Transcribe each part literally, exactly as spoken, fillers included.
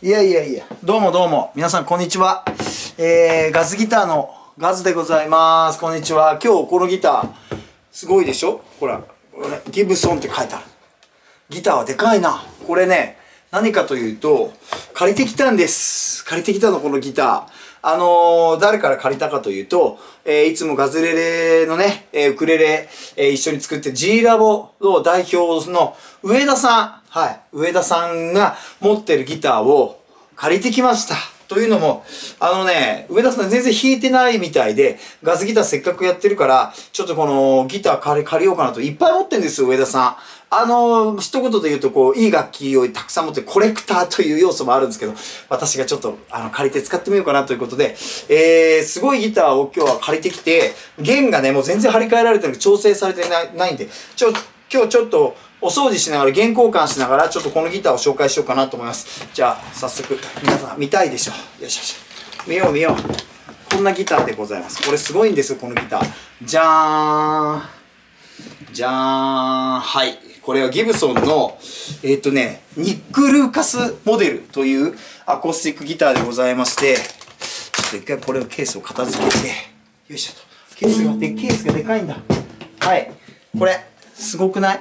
いやいやいや、どうもどうも皆さんこんにちは、えー、ガズギターのガズでございます。こんにちは。今日このギターすごいでしょ。ほらギブソンって書いてある。ギターはでかいな。これね、何かというと借りてきたんです。借りてきたのこのギター。あのー、誰から借りたかというと、えー、いつもガズレレのね、えー、ウクレレ、えー、一緒に作って G ラボの代表の上田さん、はい、上田さんが持ってるギターを借りてきました。というのも、あのね、上田さん全然弾いてないみたいで、ガズギターせっかくやってるから、ちょっとこのギター借り、借りようかなと。いっぱい持ってるんですよ、上田さん。あの、一言で言うと、こう、いい楽器をたくさん持って、コレクターという要素もあるんですけど、私がちょっと、あの、借りて使ってみようかなということで、えー、すごいギターを今日は借りてきて、弦がね、もう全然張り替えられてるので、調整されてない、ないんで、ちょ、今日ちょっと、お掃除しながら、弦交換しながら、ちょっとこのギターを紹介しようかなと思います。じゃあ、早速、皆さん見たいでしょ。よしよし。見よう見よう。こんなギターでございます。これすごいんですよ、このギター。じゃーん。じゃーん。はい。これはギブソンの、えっとね、ニック・ルーカスモデルというアコースティックギターでございまして、ちょっと一回これをケースを片付けて、よいしょと。ケースが、で、ケースがでかいんだ。はい。これ、すごくない？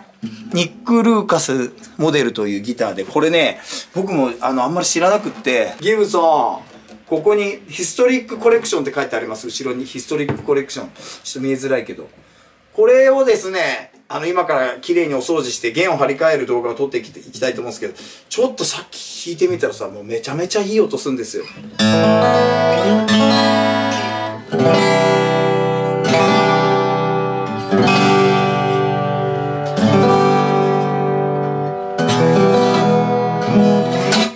ニック・ルーカスモデルというギターで、これね、僕もあの、あんまり知らなくって、ギブソン、ここにヒストリックコレクションって書いてあります。後ろにヒストリックコレクション。ちょっと見えづらいけど。これをですね、あの、今から綺麗にお掃除して弦を張り替える動画を撮っていきたいと思うんですけど、ちょっとさっき弾いてみたらさ、もうめちゃめちゃいい音するんですよ。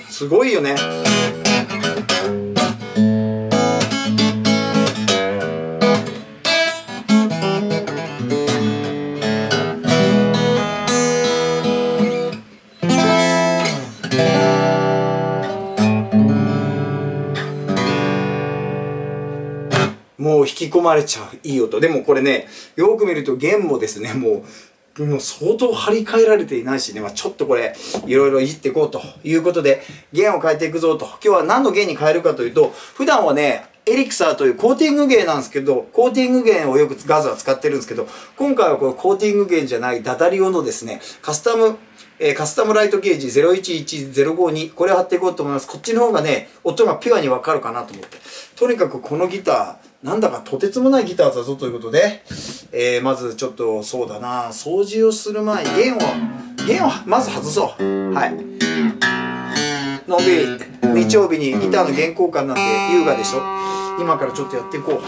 すごいよね。もう引き込まれちゃういい音。でもこれね、よく見ると弦もですね、もうもう相当張り替えられていないしね、まあ、ちょっとこれ、いろいろいじっていこうということで、弦を変えていくぞと。今日は何の弦に変えるかというと、普段はね、エリクサーというコーティング弦なんですけど、コーティング弦をよくガズは使ってるんですけど、今回はこのコーティング弦じゃないダダリオのですね、カスタム、えー、カスタムライトゲージゼロいちいちゼロごに、これを貼っていこうと思います。こっちの方がね、音がピュアにわかるかなと思って。とにかくこのギター、なんだかとてつもないギターだぞということで、えー、まずちょっとそうだな、掃除をする前に弦を、弦をまず外そう。はい。のんびり、日曜日にギターの弦交換なんて優雅でしょ。今からちょっとやっていこう。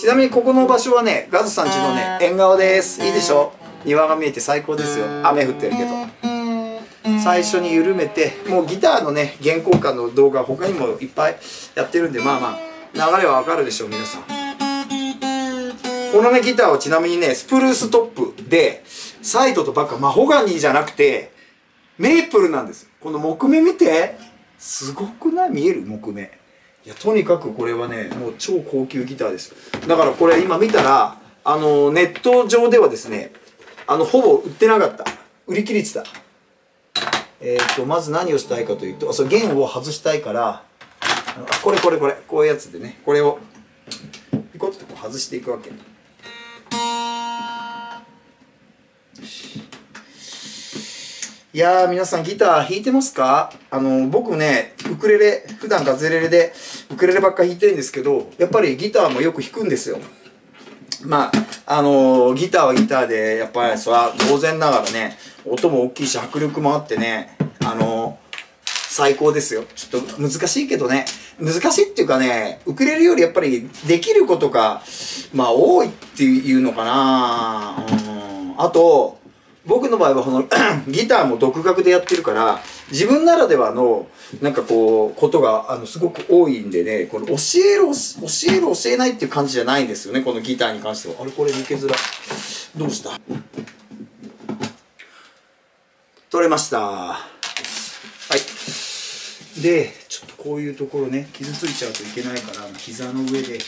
ちなみにここの場所はね、ガズさん家のね、縁側です。いいでしょ。庭が見えて最高ですよ。雨降ってるけど。最初に緩めて、もうギターのね、弦交換の動画他にもいっぱいやってるんで、まあまあ、流れはわかるでしょう、皆さん。このね、ギターはちなみにね、スプルーストップで、サイドとバックはマホガニーじゃなくて、メープルなんです。この木目見て、すごくない？見える？木目。いや、とにかくこれはね、もう超高級ギターです。だからこれ今見たら、あの、ネット上ではですね、あの、ほぼ売ってなかった。売り切れてた。えっと、まず何をしたいかというと、そう、弦を外したいから、これこれこれ、こういうやつでね、これをピコッとこう外していくわけ。いやー、皆さんギター弾いてますか？あのー、僕ね、ウクレレ、普段ガズレレでウクレレばっか弾いてるんですけど、やっぱりギターもよく弾くんですよ。まあ、あのー、ギターはギターで、やっぱりそれは当然ながらね、音も大きいし、迫力もあってね、あのー、最高ですよ。ちょっと難しいけどね。難しいっていうかね、ウクレレよりやっぱりできることが、まあ多いっていうのかな。うん、あと、僕の場合はこのギターも独学でやってるから、自分ならではの、なんかこう、ことが、あの、すごく多いんでね、この教える、教える、教えないっていう感じじゃないんですよね、このギターに関しては。あれ、これ抜けづらい。どうした？取れました。はい。で、ちょっとこういうところね、傷ついちゃうといけないから、膝の上で、こ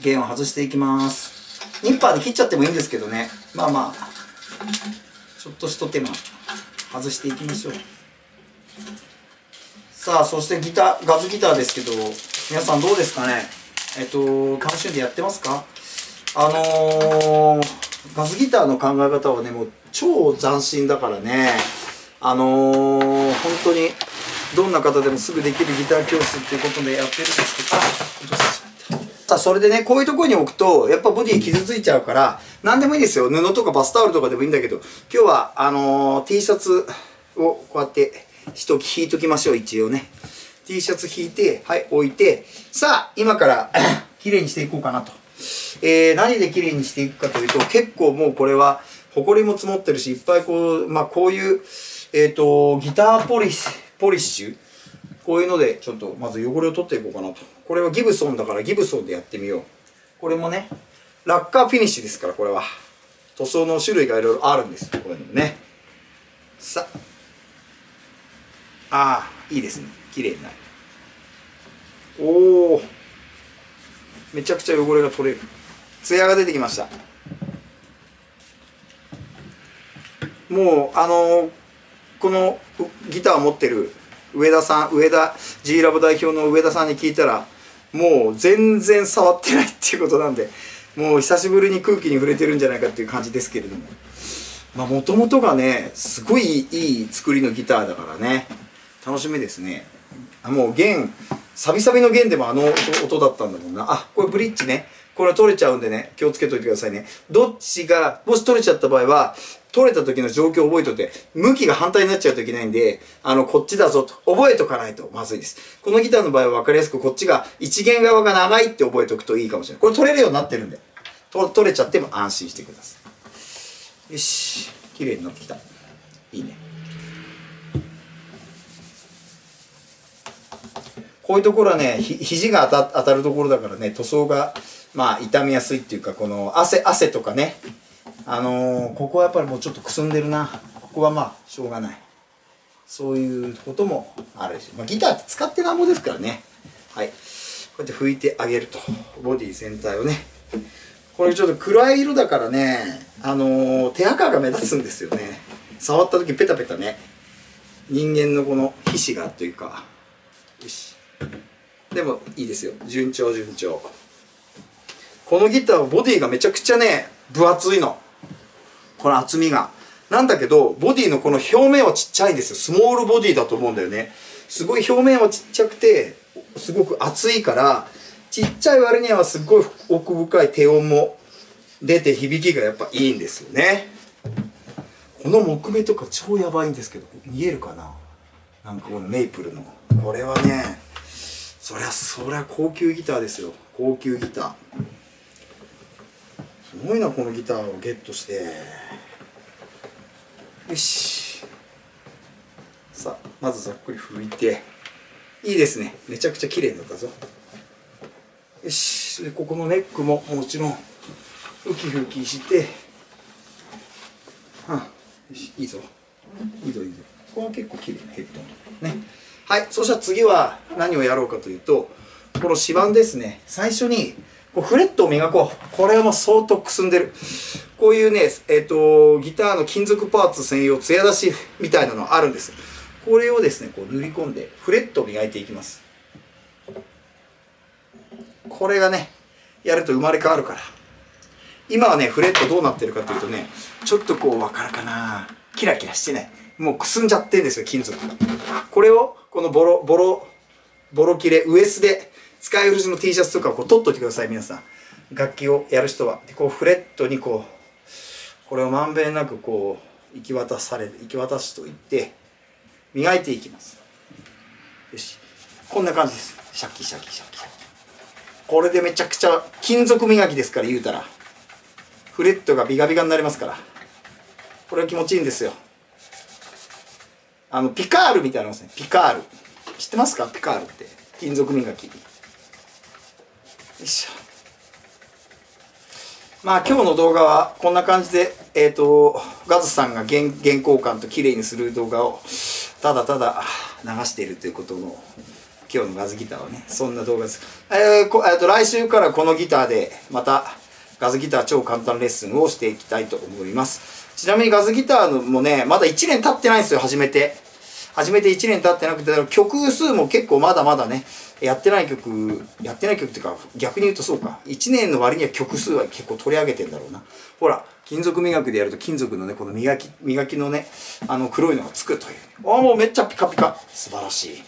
う、弦を外していきます。ニッパーで切っちゃってもいいんですけどね。まあまあ、ちょっと一手間、外していきましょう。さあ、そしてギター、ガズギターですけど、皆さんどうですかね。えっと楽しんでやってますか。あのー、ガズギターの考え方はね、もう超斬新だからね、あのー、本当にどんな方でもすぐできるギター教室っていうことでやってるんですけど、さあ、それでね、こういうところに置くとやっぱボディ傷ついちゃうから、何でもいいですよ。布とかバスタオルとかでもいいんだけど、今日はあのー、T シャツをこうやって一引いときましょう。一応ね T シャツ引いて、はい置いて、さあ今から綺麗にしていこうかなと、えー、何で綺麗にしていくかというと、結構もうこれはホコリも積もってるし、いっぱいこう、まあ、こういう、えー、とギターポリスポリッシュ、こういうのでちょっとまず汚れを取っていこうかなと。これはギブソンだからギブソンでやってみよう。これもねラッカーフィニッシュですから、これは塗装の種類がいろいろあるんですよ、こういうのね。さあ、ああいいですね、綺麗になる。おお、めちゃくちゃ汚れが取れる、艶が出てきました。もうあのー、このギターを持ってる上田さん、上田 G ラボ代表の上田さんに聞いたら、もう全然触ってないっていうことなんで、もう久しぶりに空気に触れてるんじゃないかっていう感じですけれども、まあもともとがねすごいいい作りのギターだからね、楽しみですね。もう弦、サビサビの弦でもあの 音, 音だったんだもんな。あ、これブリッジね。これは取れちゃうんでね、気をつけといてくださいね。どっちが、もし取れちゃった場合は、取れた時の状況を覚えといて、向きが反対になっちゃうといけないんで、あの、こっちだぞと、覚えとかないとまずいです。このギターの場合は分かりやすく、こっちが、一弦側が長いって覚えとくといいかもしれない。これ取れるようになってるんで、と取れちゃっても安心してください。よし、綺麗になってきた。いいね。こういうところはね、ひ肘が当た、当たるところだからね、塗装が、まあ、傷みやすいっていうか、この汗、汗とかね、あのー、ここはやっぱりもうちょっとくすんでるな。ここはまあ、しょうがない。そういうこともあるし、まあ、ギターって使ってなんぼですからね。はい。こうやって拭いてあげると。ボディ全体をね。これちょっと暗い色だからね、あのー、手垢が目立つんですよね。触った時ペタペタね。人間のこの皮脂がというか。よし。でもいいですよ、順調順調。このギターはボディがめちゃくちゃね分厚いの、この厚みがなんだけど、ボディのこの表面はちっちゃいんですよ。スモールボディだと思うんだよね。すごい表面はちっちゃくてすごく厚いから、ちっちゃい割にはすごい奥深い低音も出て、響きがやっぱいいんですよね。この木目とか超やばいんですけど、見えるかな、なんかこのメイプルのこれはね、そりゃそりゃ高級ギターですよ、高級ギター。すごいな、このギターをゲットして。よし、さあまずざっくり拭いて、いいですね、めちゃくちゃ綺麗になったぞ。よし、でここのネックももちろんウキウキして、はあ、よし、いいぞいいぞいいぞ。ここは結構綺麗なヘッドね。はい、そしたら次は何をやろうかというと、この指板ですね。最初にこうフレットを磨こう。これはもう相当くすんでる。こういうね、えっと、ギターの金属パーツ専用艶出しみたいなのあるんです。これをですね、こう塗り込んでフレットを磨いていきます。これがね、やると生まれ変わるから。今はね、フレットどうなってるかというとね、ちょっとこう分かるかな。キラキラしてない。もうくすんじゃってるんですよ、金属が。これをこのボロボロボロ切れウエスで使い古しの T シャツとかをこう取っといてください、皆さん。楽器をやる人はで、こうフレットにこうこれをまんべんなくこう行き渡され行き渡しといって磨いていきます。よし、こんな感じです。シャキシャキシャキシャキ。これでめちゃくちゃ金属磨きですから、言うたらフレットがビガビガになりますから、これは気持ちいいんですよ。あのピカールみたいなのですね。ピカール知ってますか。ピカールって金属磨き。よいしょ。まあ今日の動画はこんな感じで、えっとガズさんが原原稿感と綺麗にする動画をただただ流しているということの、今日のガズギターはねそんな動画です。えー、こえー、と来週からこのギターでまたガズギター超簡単レッスンをしていきたいと思います。ちなみにガズギターもね、まだいちねん経ってないんですよ、始めて。始めていちねん経ってなくて、曲数も結構まだまだね、やってない曲、やってない曲っていうか、逆に言うとそうか、いちねんの割には曲数は結構取り上げてんだろうな。ほら、金属磨きでやると金属のね、この磨き、磨きのね、あの黒いのがつくという。ああ、もうめっちゃピカピカ。素晴らし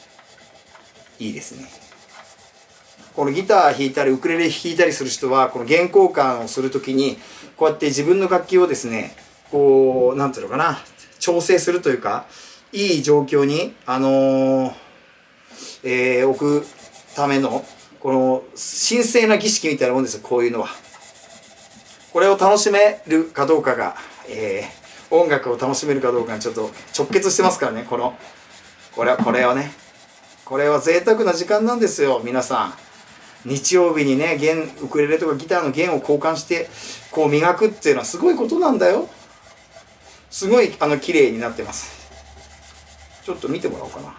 い。いいですね。このギター弾いたりウクレレ弾いたりする人は、この弦交換をするときに、こうやって自分の楽器をですね、こう、なんていうのかな、調整するというか、いい状況に、あのーえー、置くための、この神聖な儀式みたいなもんですよ、こういうのは。これを楽しめるかどうかが、えー、音楽を楽しめるかどうかにちょっと直結してますからね、この、これは、これはね、これは贅沢な時間なんですよ、皆さん。日曜日にね、弦、ウクレレとかギターの弦を交換して、こう磨くっていうのはすごいことなんだよ。すごい、あの、綺麗になってます。ちょっと見てもらおうかな。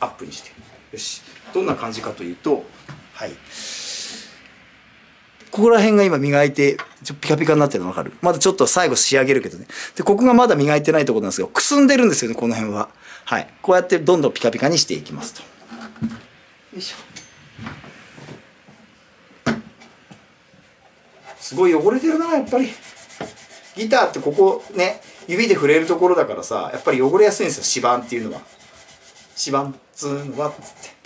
アップにして。よし。どんな感じかというと、はい。ここら辺が今磨いて、ちょピカピカになってるのわかる？まだちょっと最後仕上げるけどね。で、ここがまだ磨いてないところなんですけど、くすんでるんですよね、この辺は。はい。こうやってどんどんピカピカにしていきますと。よいしょ。すごい汚れてるな、やっぱり。ギターってここね、指で触れるところだからさ、やっぱり汚れやすいんですよ、指板っていうのは。指板、ツーン、ワッつって。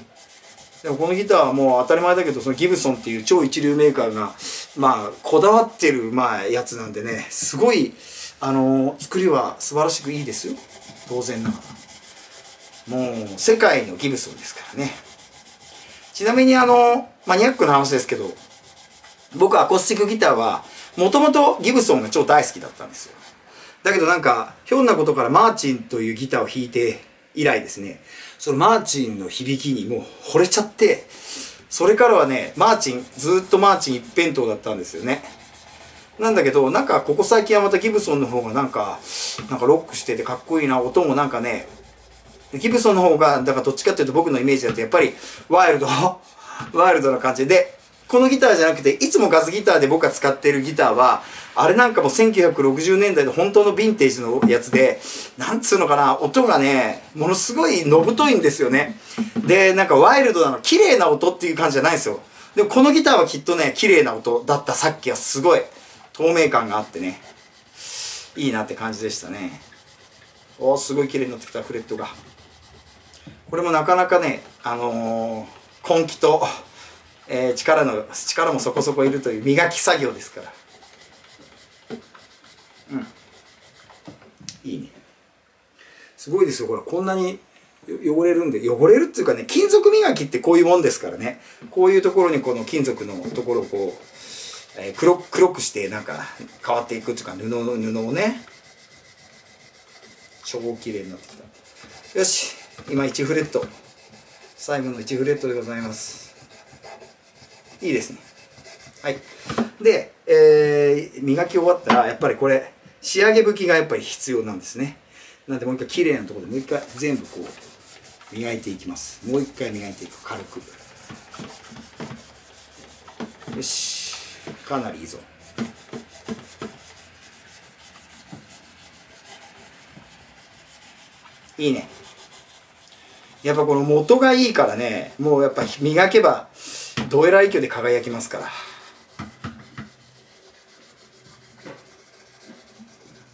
でもこのギターはもう当たり前だけど、そのギブソンっていう超一流メーカーが、まあ、こだわってる、まあ、やつなんでね、すごい、あのー、作りは素晴らしくいいですよ。当然ながら。もう、世界のギブソンですからね。ちなみにあの、マニアックな話ですけど、僕アコースティックギターはもともとギブソンが超大好きだったんですよ。だけどなんかひょんなことからマーチンというギターを弾いて以来ですね、そのマーチンの響きにもう惚れちゃって、それからはね、マーチンずっとマーチン一辺倒だったんですよね。なんだけどなんかここ最近はまたギブソンの方がなんかなんかロックしててかっこいいな、音もなんかね、ギブソンの方がだからどっちかっていうと僕のイメージだとやっぱりワイルドワイルドな感じで。このギターじゃなくて、いつもガスギターで僕が使っているギターは、あれなんかもせんきゅうひゃくろくじゅうねんだいの本当のヴィンテージのやつで、なんつうのかな、音がね、ものすごいのぶといんですよね。で、なんかワイルドなの、綺麗な音っていう感じじゃないんですよ。でもこのギターはきっとね、綺麗な音だった、さっきはすごい透明感があってね、いいなって感じでしたね。おー、すごい綺麗になってきた、フレットが。これもなかなかね、あのー、根気と、えー、力の、力もそこそこいるという磨き作業ですから。うん。いいね。すごいですよ、ほら、こんなに汚れるんで、汚れるっていうかね、金属磨きってこういうもんですからね。こういうところにこの金属のところをこう、えー、黒、黒くしてなんか変わっていくっていうか、布の、布をね。超綺麗になってきた。よし、今いちフレット。最後のいちフレットでございます。いいですね。はい。で、えー、磨き終わったら、やっぱりこれ、仕上げ拭きがやっぱり必要なんですね。なんで、もう一回綺麗なところで、もう一回全部こう、磨いていきます。もう一回磨いていく。軽く。よし。かなりいいぞ。いいね。やっぱこの元がいいからね、もうやっぱ磨けば、どえらい勢いで輝きますか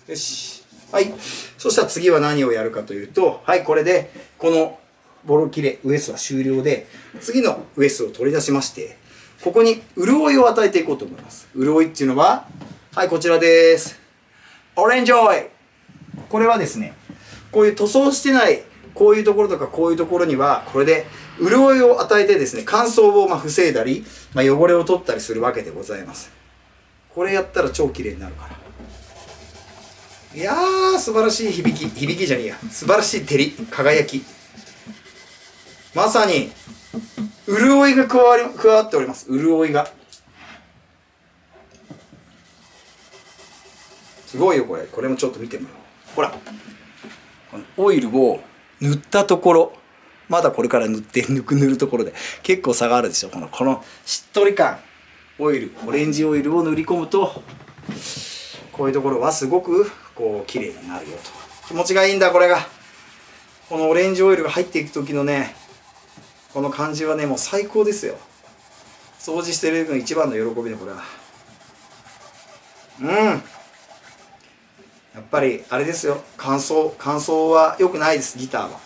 ら。よし。はい。そしたら次は何をやるかというと、はい、これで、このボロ切れ、ウエスは終了で、次のウエスを取り出しまして、ここに潤いを与えていこうと思います。潤いっていうのは、はい、こちらです。オレンジオイル。これはですね、こういう塗装してない、こういうところとかこういうところには、これで、潤いを与えてですね、乾燥をまあ防いだり、まあ、汚れを取ったりするわけでございます。これやったら超綺麗になるから。いやー、素晴らしい響き。響きじゃねえや。素晴らしい照り、輝き。まさに、潤いが加わり、加わっております。潤いが。すごいよ、これ。これもちょっと見てもらおう。ほら。このオイルを塗ったところ。まだこれから塗って、ぬく塗るところで。結構差があるでしょ。この、このしっとり感。オイル、オレンジオイルを塗り込むと、こういうところはすごく、こう、綺麗になるよと。気持ちがいいんだ、これが。このオレンジオイルが入っていく時のねこの感じはねもう最高ですよ。掃除してる分一番の喜びねこれは。うんやっぱりあれですよ、乾燥乾燥は良くないですギターは。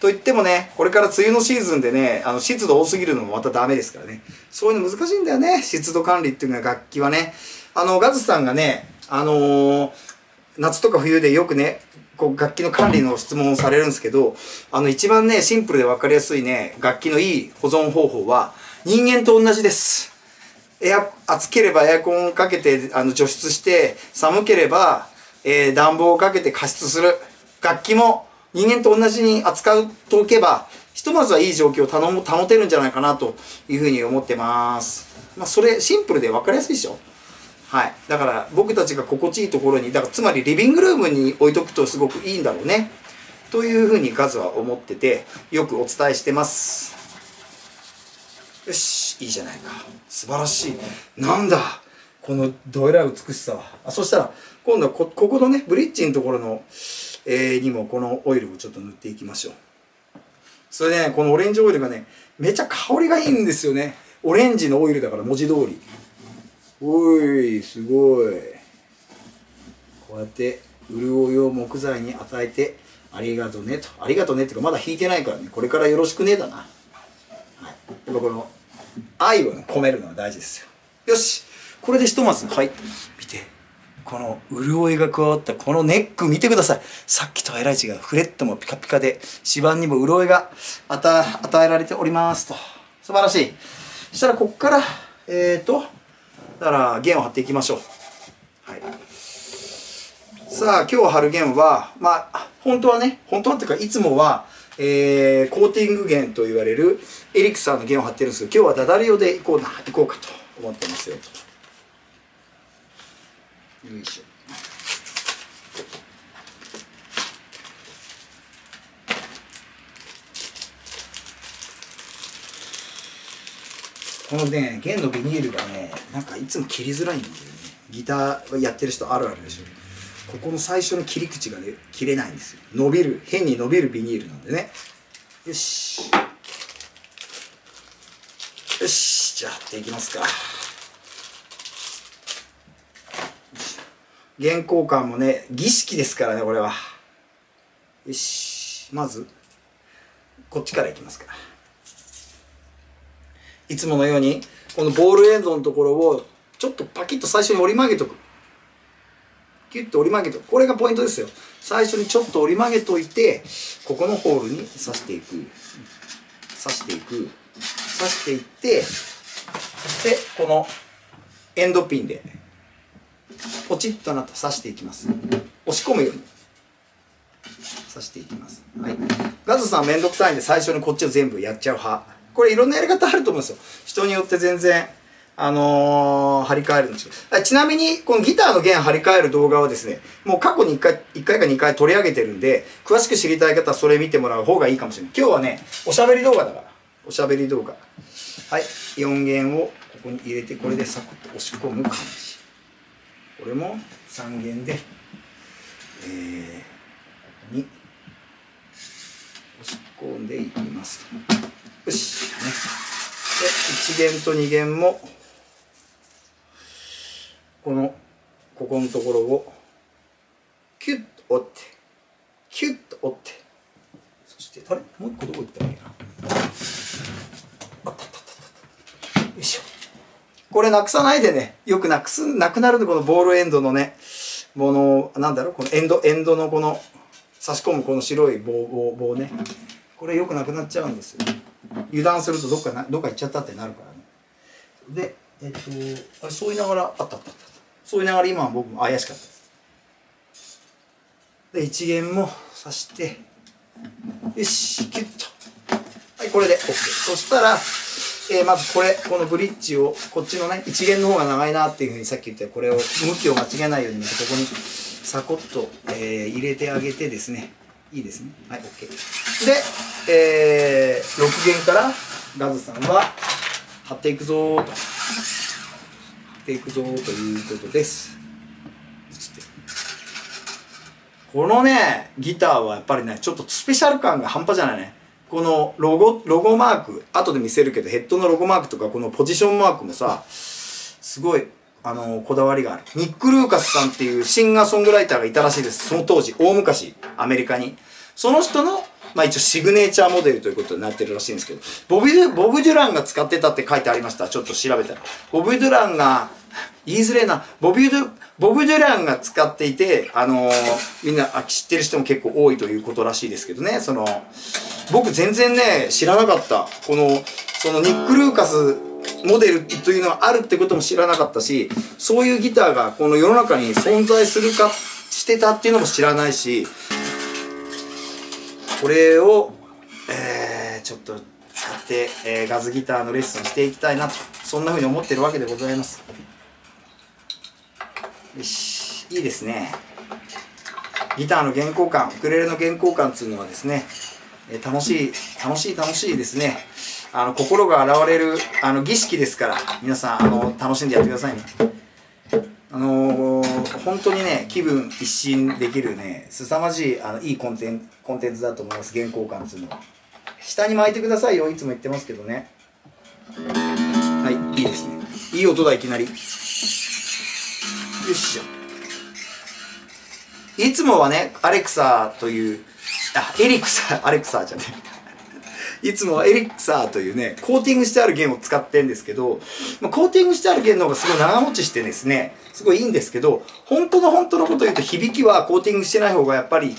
と言ってもねこれから梅雨のシーズンでねあの湿度多すぎるのもまたダメですからね、そういうの難しいんだよね湿度管理っていうのは楽器はね。あのガズさんがねあのー、夏とか冬でよくねこう楽器の管理の質問をされるんですけど、あの一番ねシンプルで分かりやすいね楽器のいい保存方法は人間と同じです。エア暑ければエアコンをかけてあの除湿して、寒ければ、えー、暖房をかけて加湿する。楽器も人間と同じに扱うとおけばひとまずはいい状況を頼む保てるんじゃないかなというふうに思ってます。まあ、それシンプルで分かりやすいでしょ。はい、だから僕たちが心地いいところに、だからつまりリビングルームに置いとくとすごくいいんだろうねというふうにガズは思っててよくお伝えしてます。よしいいじゃないか、素晴らしい。なんだこのどえらい美しさは。あそしたら今度は こ, ここのねブリッジのところの、えー、にもこのオイルをちょっと塗っていきましょう。それでねこのオレンジオイルがねめちゃ香りがいいんですよね。オレンジのオイルだから文字通り。おいすごい、こうやって潤いを木材に与えてありがとうねと。ありがとうねっていうかまだ弾いてないからねこれからよろしくねだな、はい、やっぱこの愛を、ね、込めるのは大事ですよ。よしこれでひとまずはい見てこの潤いが加わったこのネック見てください。さっきとはえらい違う、フレットもピカピカで指板にも潤いが与えられておりますと。素晴らしい。そしたらここからえっとだから弦を張っていきましょう。はい、さあ今日張る弦はまあ本当はね本当はっていうかいつもは、えー、コーティング弦と言われるエリクサーの弦を張ってるんですけど、今日はダダリオでいこうな行こうかと思ってますよと。よいしょ。このね、弦のビニールがね、なんかいつも切りづらいんだよね。ギターやってる人あるあるでしょ。ここの最初の切り口がね、切れないんですよ。伸びる、変に伸びるビニールなんでね。よし。よし、じゃあ、貼っていきますか。弦交換もね、儀式ですからね、これは。よし、まず、こっちからいきますから。いつものようにこのボールエンドのところをちょっとパキッと最初に折り曲げとく。キュッと折り曲げとく。これがポイントですよ。最初にちょっと折り曲げといてここのホールに刺していく。刺していく。刺していってそしてこのエンドピンでポチッとなった刺していきます。押し込むように刺していきます。はい、ガズさんめんどくさいんで最初にこっちを全部やっちゃう派。これいろんなやり方あると思うんですよ。人によって全然、あのー、張り替えるんですけど。ちなみに、このギターの弦張り替える動画はですね、もう過去にいっかい、いっかいかにかい取り上げてるんで、詳しく知りたい方はそれ見てもらう方がいいかもしれない。今日はね、おしゃべり動画だから。おしゃべり動画。はい。よん弦をここに入れて、これでサクッと押し込む感じ。これもさん弦で、えー、ここに押し込んでいきますと。よし、ね、でいち弦とに弦もこのここのところをキュッと折ってキュッと折ってそしてあれもういっこどこ行ったらいいかな。あったあったあったよいしょ。これなくさないでね。よくなくすなくなるのこのボールエンドのねものなんだろうこのエンドエンドのこの差し込むこの白い棒棒棒ねこれよくなくなっちゃうんですよ。油断するとどっかなどっか行っちゃったってなるからね。で、えっと、あれそう言いながらあったあったあったそう言いながら今は僕も怪しかったです。でいち弦も刺してよしキュッとはいこれで OK。 そしたら、えー、まずこれこのブリッジをこっちのねいち弦の方が長いなっていうふうにさっき言ったこれを向きを間違えないようにここにサコッと、えー、入れてあげてですねいいですね。はい OK でえー、ろく弦からガズさんは張っていくぞーと張っていくぞーということです。このねギターはやっぱりねちょっとスペシャル感が半端じゃないね。このロゴロゴマーク後で見せるけどヘッドのロゴマークとかこのポジションマークもさすごいあのこだわりがある。ニック・ルーカスさんっていうシンガーソングライターがいたらしいです。その当時大昔アメリカにその人のまあ一応シグネチャーモデルということになってるらしいんですけど、ボビー、ボブ・デュランが使ってたって書いてありました。ちょっと調べたら。ボブ・デュランが、言いづれえな、ボビード、ボブ・デュランが使っていて、あのー、みんな知ってる人も結構多いということらしいですけどね、その、僕全然ね、知らなかった。この、そのニック・ルーカスモデルというのがあるってことも知らなかったし、そういうギターがこの世の中に存在するか、してたっていうのも知らないし、これを、えー、ちょっと使って、えー、ガズギターのレッスンしていきたいなと、そんなふうに思ってるわけでございます。よし、いいですね。ギターの弦交換、ウクレレの弦交換っていうのはですね、えー、楽しい、楽しい、楽しいですね。あの、心が洗われる、あの、儀式ですから、皆さん、あの、楽しんでやってくださいね。あのー、本当にね、気分一新できるね、凄まじい、あの、いいコンテン、コンテンツだと思います、弦交換っていうのは。下に巻いてくださいよ、いつも言ってますけどね。はい、いいですね。いい音だ、いきなり。よいしょ。いつもはね、アレクサという、あ、エリクサ、アレクサじゃねえ。いつもはエリクサというね、コーティングしてある弦を使ってるんですけど、まあ、コーティングしてある弦の方がすごい長持ちしてですね、すごいいいんですけど、本当の本当のこと言うと響きはコーティングしてない方がやっぱり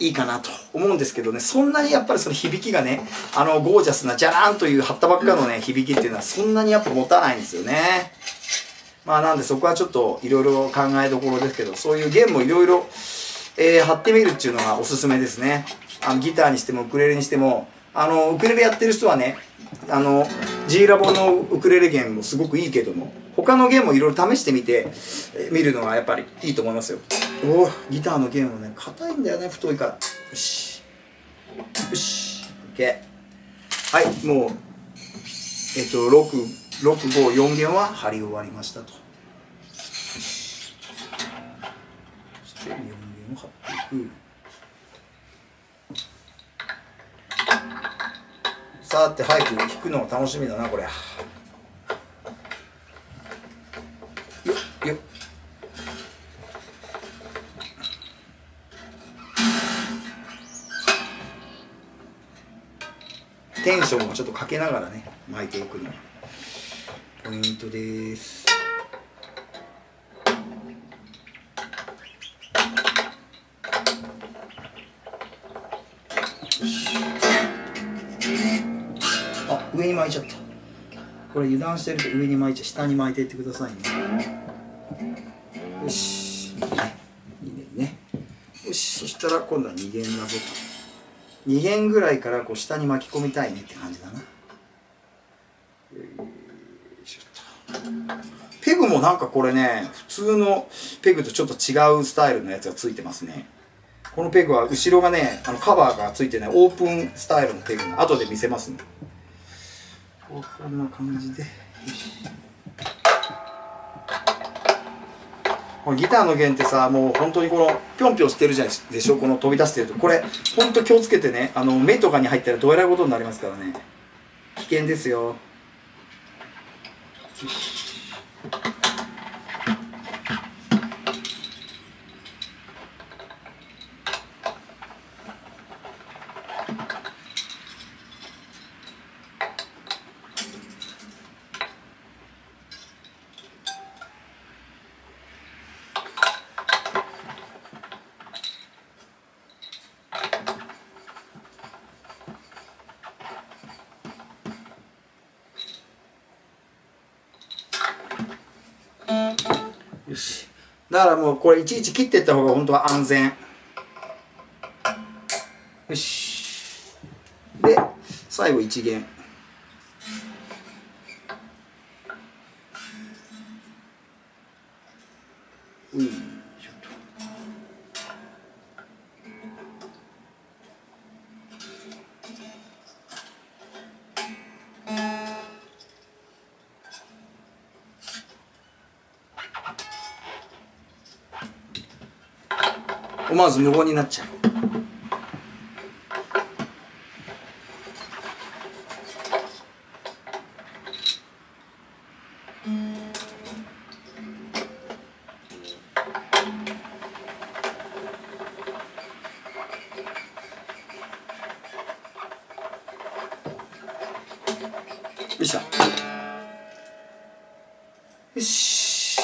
いいかなと思うんですけどね、そんなにやっぱりその響きがね、あのゴージャスなジャラーンという張ったばっかのね、響きっていうのはそんなにやっぱ持たないんですよね。まあなんでそこはちょっといろいろ考えどころですけど、そういう弦もいろいろ張ってみるっていうのがおすすめですね。あのギターにしてもウクレレにしても、あのウクレレやってる人はね、あの G ラボのウクレレ弦もすごくいいけども、他の弦もいろいろ試してみて、えー、見るのがやっぱりいいと思いますよ。おー、ギターの弦はね硬いんだよね、太いから。よしよし、 OK。 はい、もうえっ、ー、とろくろくごよん弦は張り終わりましたと。そしてよん弦を張っていく。さて、早く弾くのが楽しみだな、これ。テンションをちょっとかけながらね巻いていくのがポイントです。あ、上に巻いちゃった。これ油断してると上に巻いちゃう。下に巻いていってくださいね。よし、はい、いいね、いいね。よし、そしたら今度はに弦だぞと。に弦ぐらいからこう下に巻き込みたいねって感じだな。ペグもなんかこれね、普通のペグとちょっと違うスタイルのやつがついてますね。このペグは後ろがね、あのカバーがついてないオープンスタイルのペグの後で見せますね。こんな感じで。ギターの弦ってさ、もう本当にこのぴょんぴょんしてるじゃないでしょ、この飛び出してると。これ本当気をつけてね、あの目とかに入ったらどうやらいことになりますからね、危険ですよ。よし、だからもうこれいちいち切っていった方が本当は安全。よし、で最後いち弦。うん、ちょっと。思わず無言になっちゃう。よいしょ。よし、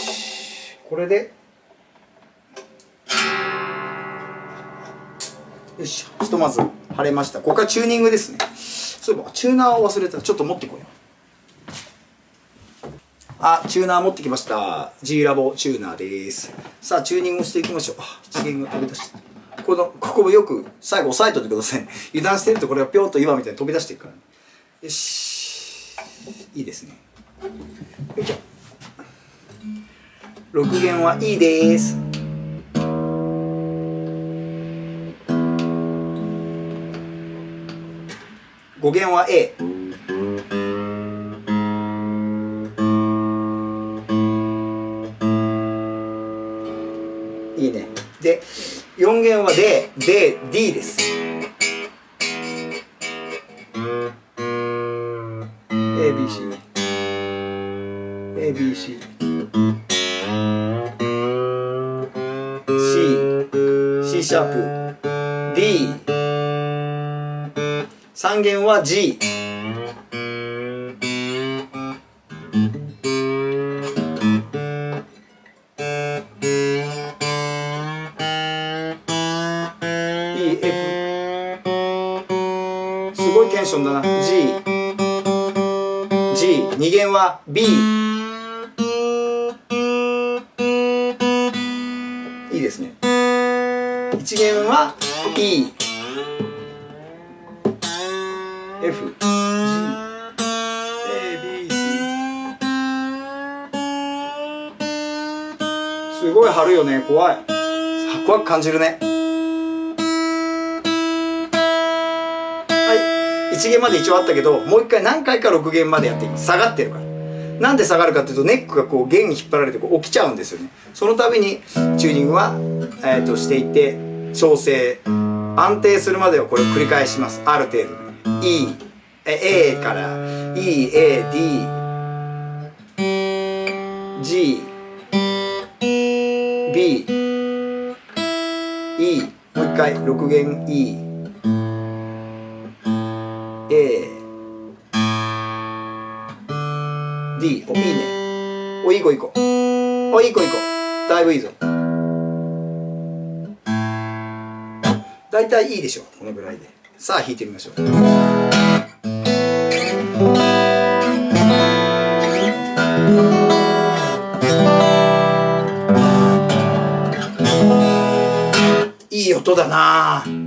これでよし、ひとまず貼れました。ここからチューニングですね。そういえばチューナーを忘れた。ちょっと持ってこよう。あ、チューナー持ってきました。 G ラボチューナーです。さあチューニングをしていきましょう。あ、一弦が飛び出して、このここもよく最後押さえといてくださいね。油断してるとこれがピョーッと今みたいに飛び出していくから、ね、よし、いいですね。よいしょ。ろく弦はいいです。ご弦は A。いいね。で、よん弦は D、D、D です。エービーシー C、 C シャープ D、 さん弦は G、 E、F。 すごいテンションだな。 G、 G、 に弦は B。いいですね。いち弦は E、 F、 G、 A、B、C。 すごい張るよね。怖い、怖く感じるね。はい、いち弦まで一応あったけど、もう一回何回かろく弦までやっていきます。下がってるから。なんで下がるかというと、ネックがこう弦に引っ張られてこう起きちゃうんですよね。その度にチューニングは、えー、としていって、調整安定するまではこれを繰り返します。ある程度 E、A から E、A、D、G、B、E、もう一回ろく弦 E、A、D、お、いいね。お、いい子いい子。お、いい子いい子。だいぶいいぞ。だいたいいいでしょ。このぐらいで。さあ弾いてみましょう。いい音だなぁ。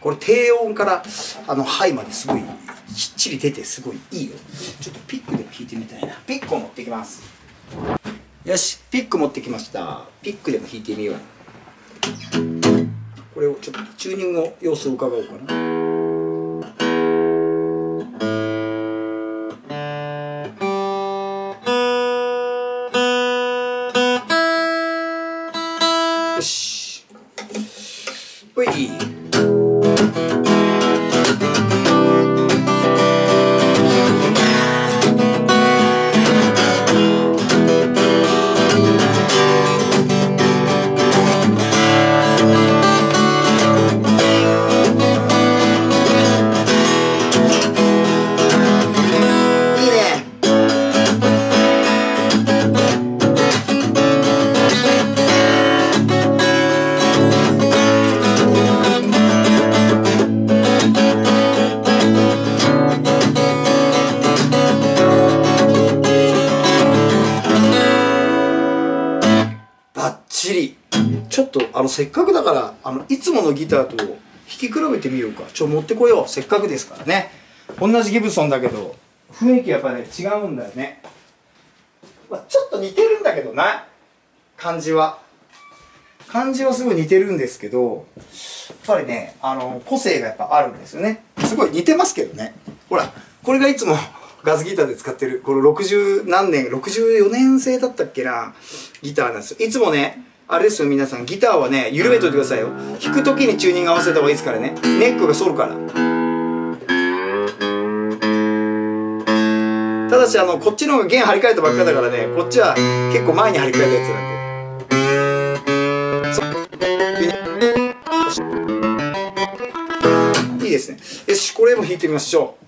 これ低音からあのハイまですごいきっちり出て、すごいいいよ。ちょっとピックでも弾いてみたいな。ピックを持ってきます。よし、ピック持ってきました。ピックでも弾いてみよう。これをちょっとチューニングの様子を伺おうかな。よし、ほい。ちょっとあのせっかくだから、あのいつものギターと弾き比べてみようか。ちょ持ってこよう。せっかくですからね。同じギブソンだけど雰囲気やっぱね違うんだよね。まあ、ちょっと似てるんだけどな、感じは感じはすごい似てるんですけど、やっぱりねあの個性がやっぱあるんですよね。すごい似てますけどね。ほらこれがいつもガスギターで使ってるこのろくじゅうなんねんろくじゅうよねん製だったっけなギターなんですよ。いつもねあれですよ皆さん、ギターはね緩めといてくださいよ。弾く時にチューニング合わせた方がいいですからね。ネックが反るから。ただしあのこっちの方が弦張り替えたばっかだからね、こっちは結構前に張り替えたやつなんで。いいですね。よし、これも弾いてみましょう。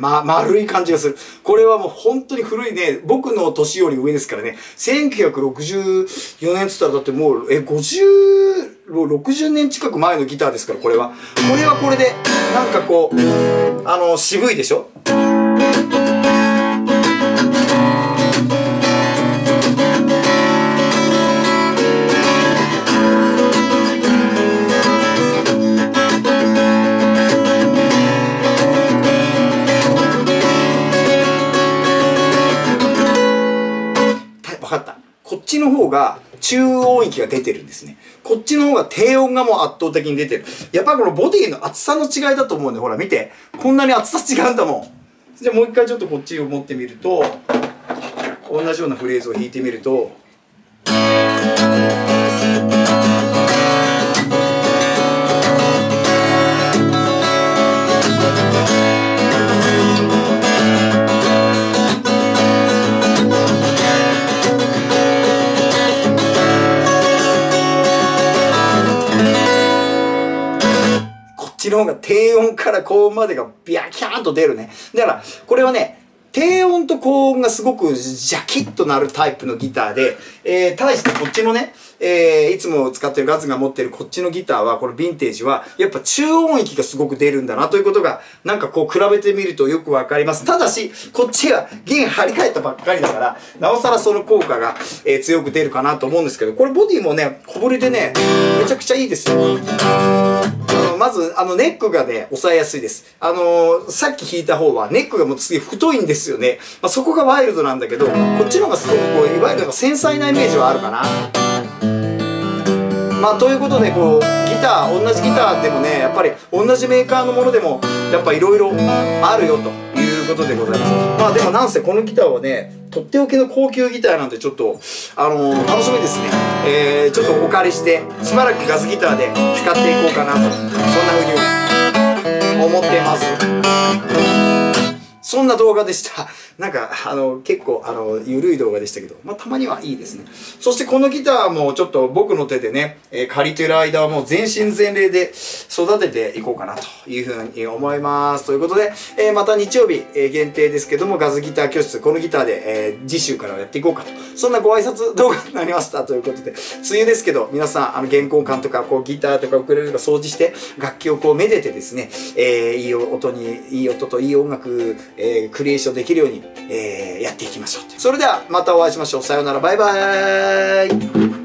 ま、丸い感じがする。これはもう本当に古いね、僕の年より上ですからね。せんきゅうひゃくろくじゅうよねんっつったらだってもう、え、ごじゅう、ろくじゅうねん近く前のギターですから、これは。これはこれで、なんかこう、あの、渋いでしょ?こっちの方が中音域が出てるんですね。こっちの方が低音がもう圧倒的に出てる。やっぱりこのボディの厚さの違いだと思うんで、ほら見て。こんなに厚さ違うんだもん。じゃあもう一回ちょっとこっちを持ってみると、同じようなフレーズを弾いてみると。の方が低音から高音までがビャキャーンと出るね。だからこれはね低音と高音がすごくジャキッとなるタイプのギターで、えー、対してこっちのね、えー、いつも使ってるガズが持ってるこっちのギターはこのヴィンテージはやっぱ中音域がすごく出るんだなということがなんかこう比べてみるとよくわかります。ただしこっちは弦張り替えたばっかりだからなおさらその効果が、えー、強く出るかなと思うんですけど、これボディもね小ぶりでねめちゃくちゃいいですよ。まず、あの、ネックがね、抑えやすいです。あのー、さっき弾いた方は、ネックがもう次太いんですよね。まあ、そこがワイルドなんだけど、こっちの方がすごくこう、いわゆるなんか繊細なイメージはあるかな。まあ、ということで、こう、ギター、同じギターでもね、やっぱり、同じメーカーのものでも、やっぱいろいろあるよ、ということでございます。まあ、でもなんせ、このギターはね、とっておきの高級ギターなんで、ちょっと、あのー、楽しみですね。えー、ちょっとお借りして、しばらくガスギターで使っていこうかなと、そんな風に思ってます。そんな動画でした。なんか、あの、結構、あの、ゆるい動画でしたけど、まあ、たまにはいいですね。そしてこのギターもちょっと僕の手でね、えー、借りてる間はもう全身全霊で育てていこうかなというふうに思います。ということで、えー、また日曜日限定ですけども、ガズギター教室、このギターで、えー、次週からやっていこうかと。そんなご挨拶動画になりましたということで、梅雨ですけど、皆さん、あの、弦交換とか、こう、ギターとかウクレレとか掃除して、楽器をこう、めでてですね、えー、いい音に、いい音といい音楽、えー、クリエーションできるように、えー、やっていきましょう。それではまたお会いしましょう。さようなら、バイバーイ。